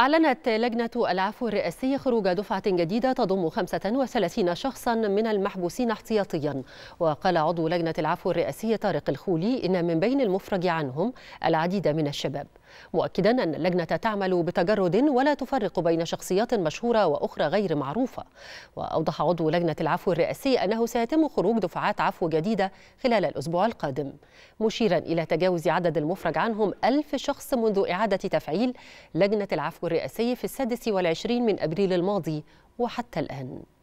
أعلنت لجنة العفو الرئاسي خروج دفعة جديدة تضم 35 شخصا من المحبوسين احتياطيا. وقال عضو لجنة العفو الرئاسي طارق الخولي إن من بين المفرج عنهم العديد من الشباب، مؤكدا أن اللجنة تعمل بتجرد ولا تفرق بين شخصيات مشهورة وأخرى غير معروفة. وأوضح عضو لجنة العفو الرئاسي أنه سيتم خروج دفعات عفو جديدة خلال الأسبوع القادم، مشيرا إلى تجاوز عدد المفرج عنهم 1000 شخص منذ إعادة تفعيل لجنة العفو الرئاسي في 26 من أبريل الماضي وحتى الآن.